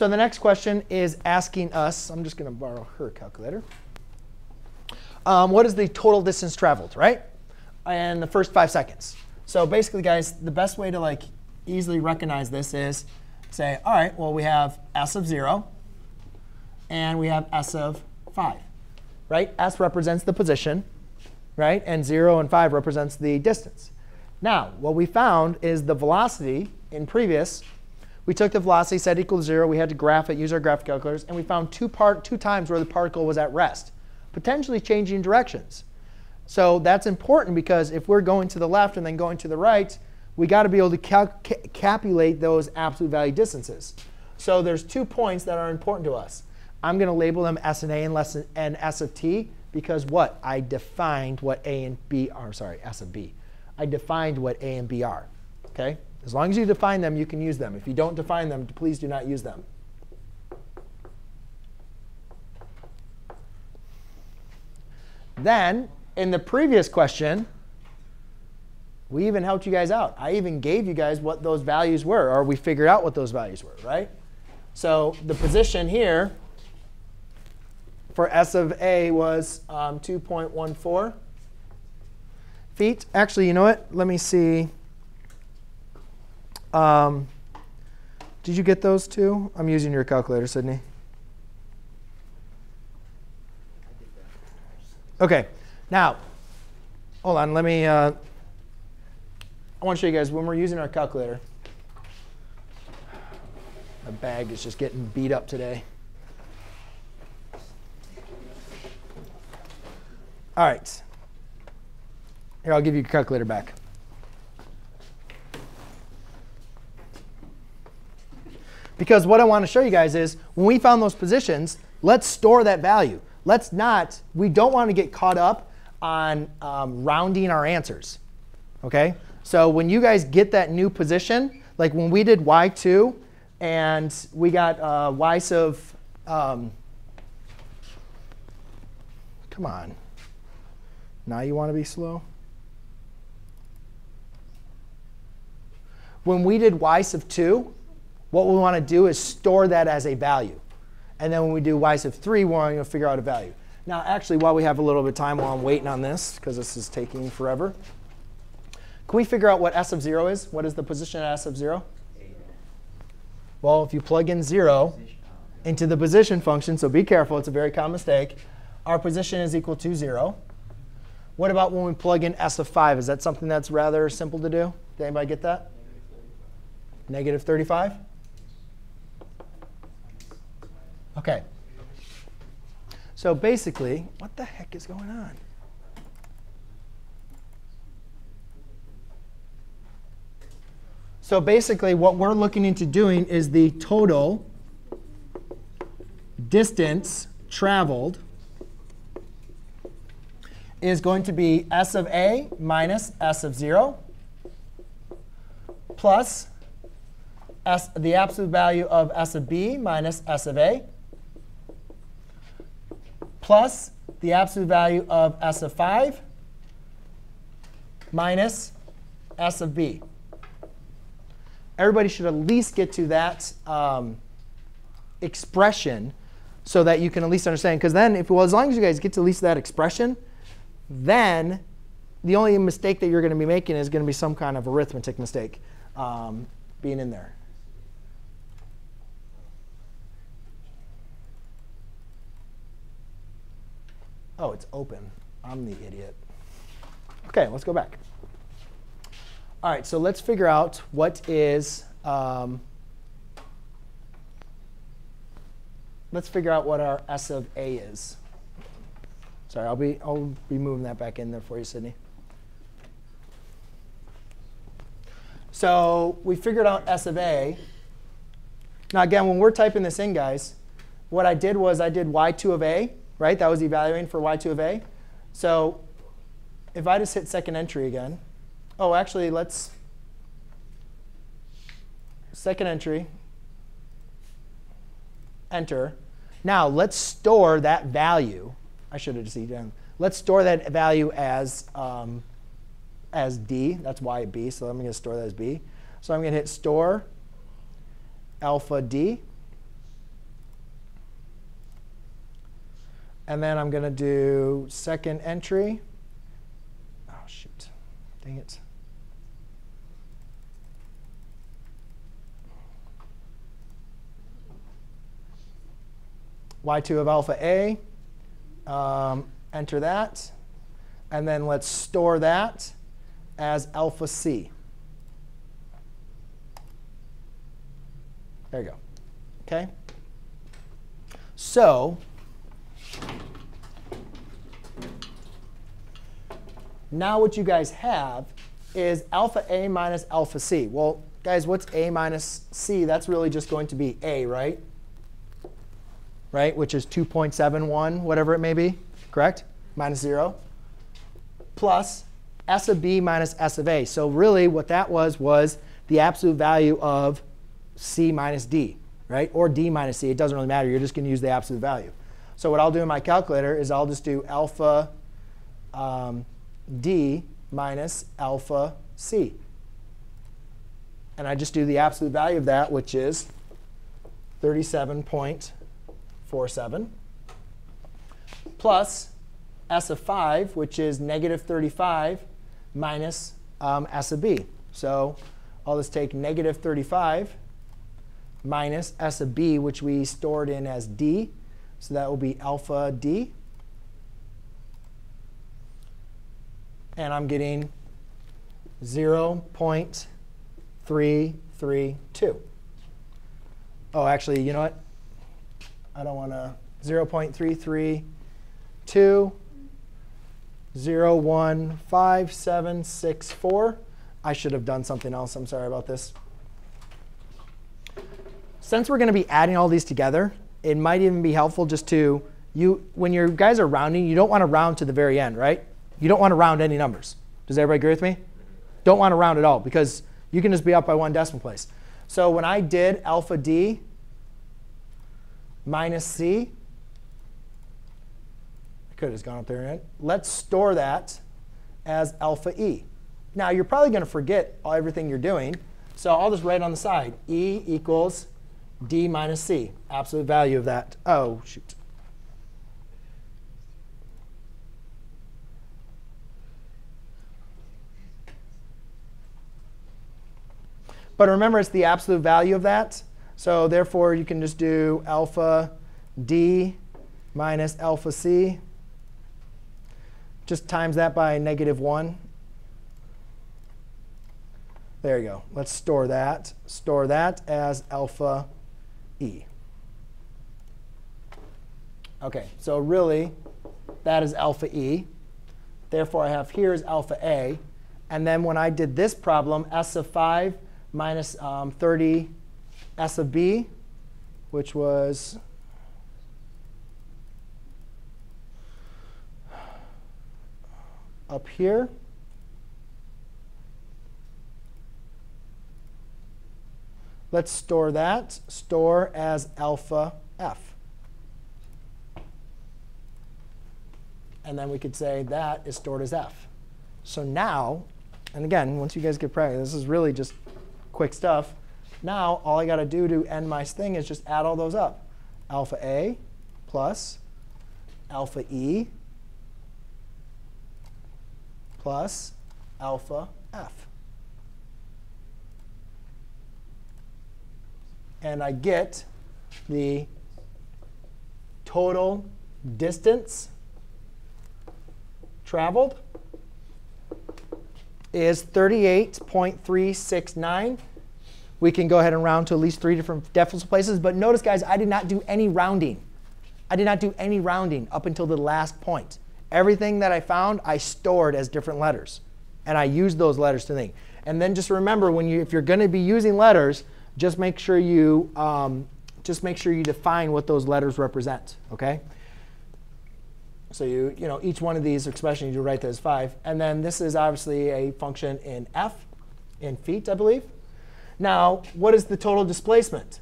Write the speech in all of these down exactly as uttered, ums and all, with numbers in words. So the next question is asking us, I'm just going to borrow her calculator, um, what is the total distance traveled, right? And the first five seconds. So basically, guys, the best way to like easily recognize this is say, all right, well, we have s of zero, and we have s of five, right? S represents the position, right? And zero and five represents the distance. Now, what we found is the velocity in previous. We took the velocity, set equal to zero. We had to graph it, use our graph calculators, and we found two part two times where the particle was at rest, potentially changing directions. So that's important because if we're going to the left and then going to the right, we got to be able to calc calculate those absolute value distances. So there's two points that are important to us. I'm going to label them S and A and, less than, and S of t because what? I defined what A and B are. Sorry, S of B. I defined what A and B are. Okay? As long as you define them, you can use them. If you don't define them, please do not use them. Then, in the previous question, we even helped you guys out. I even gave you guys what those values were, or we figured out what those values were, right? So the position here for S of A was um, two point one four feet. Actually, you know what? Let me see. Um, did you get those two? I'm using your calculator, Sydney. OK. Now, hold on. Let me. Uh, I want to show you guys when we're using our calculator. My bag is just getting beat up today. All right. Here, I'll give you your calculator back. Because what I want to show you guys is when we found those positions, let's store that value. Let's not. We don't want to get caught up on um, rounding our answers. Okay? So when you guys get that new position, like when we did y two and we got uh, y sub, um, come on. Now you want to be slow? When we did y sub two, what we want to do is store that as a value. And then when we do y sub three, we're going to figure out a value. Now, actually, while we have a little bit of time while I'm waiting on this, because this is taking forever, can we figure out what s of zero is? What is the position at s of zero? Well, if you plug in zero into the position function, so be careful. It's a very common mistake. Our position is equal to zero. What about when we plug in s of five? Is that something that's rather simple to do? Did anybody get that? Negative thirty-five? OK. So basically, what the heck is going on? So basically, what we're looking into doing is the total distance traveled is going to be s of a minus s of zero plus s, the absolute value of s of b minus s of a, plus the absolute value of s of five minus s of b. Everybody should at least get to that um, expression so that you can at least understand. Because then, if well, as long as you guys get to at least that expression, then the only mistake that you're going to be making is going to be some kind of arithmetic mistake um, being in there. Oh, it's open. I'm the idiot. OK, let's go back. All right, so let's figure out what is, um, let's figure out what our S of A is. Sorry, I'll be, I'll be moving that back in there for you, Sydney. So we figured out S of A. Now, again, when we're typing this in, guys, what I did was I did y two of A. Right? That was evaluating for y two of a. So if I just hit second entry again, oh, actually, let's second entry, enter. Now, let's store that value. I should have just done. Let's store that value as, um, as d. That's y of b. So I'm going to store that as b. So I'm going to hit store alpha d. And then I'm going to do second entry. Oh, shoot. Dang it. Y two of alpha A. Um, enter that. And then let's store that as alpha C. There you go. OK? So now what you guys have is alpha A minus alpha C. Well, guys, what's A minus C? That's really just going to be A, right? Right, which is two point seven one, whatever it may be, correct? Minus zero. Plus S of B minus S of A. So really, what that was was the absolute value of C minus D, right? Or D minus C. It doesn't really matter. You're just going to use the absolute value. So what I'll do in my calculator is I'll just do alpha um, D minus alpha C. And I just do the absolute value of that, which is thirty-seven point four seven, plus S of five, which is negative thirty-five minus um, S of B. So I'll just take negative thirty-five minus S of B, which we stored in as D. So that will be alpha D. And I'm getting zero point three three two. Oh, actually, you know what? I don't want to. zero point three three two zero one five seven six four. I should have done something else. I'm sorry about this. Since we're going to be adding all these together, it might even be helpful just to, you when your guys are rounding, you don't want to round to the very end, right? You don't want to round any numbers. Does everybody agree with me? Don't want to round at all, because you can just be up by one decimal place. So when I did alpha D minus C, I could have just gone up there and let's store that as alpha E. Now, you're probably going to forget everything you're doing. So I'll just write on the side, E equals D minus C, absolute value of that. Oh, shoot. But remember, it's the absolute value of that. So therefore, you can just do alpha D minus alpha C. Just times that by negative one. There you go. Let's store that. Store that as alpha E. OK, so really, that is alpha E. Therefore, I have here is alpha A. And then when I did this problem, S of five minus um, thirty S of B, which was up here. Let's store that. Store as alpha F. And then we could say that is stored as F. So now, and again, once you guys get practice, this is really just quick stuff. Now, all I got to do to end my thing is just add all those up. Alpha A plus alpha E plus alpha F. And I get the total distance traveled is thirty-eight point three six nine. We can go ahead and round to at least three different decimal places. But notice, guys, I did not do any rounding. I did not do any rounding up until the last point. Everything that I found, I stored as different letters. And I used those letters to think. And then just remember, when you, if you're going to be using letters, just make sure you um, just make sure you define what those letters represent. OK? So you, you know, each one of these expressions, you write that as five. And then this is obviously a function in F, in feet, I believe. Now, what is the total displacement?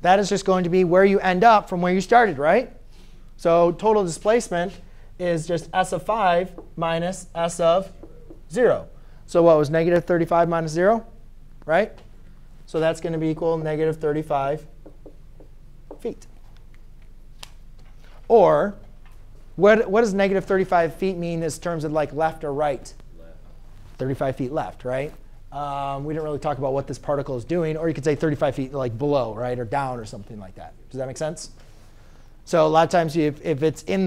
That is just going to be where you end up from where you started, right? So total displacement is just S of five minus S of zero. So what was negative thirty-five minus zero, right? So that's going to be equal negative thirty-five feet. Or what, what does negative thirty-five feet mean in terms of like left or right? Left. thirty-five feet left, right? Um, we didn't really talk about what this particle is doing. Or you could say thirty-five feet like below, right, or down or something like that. Does that make sense? So a lot of times if, if it's in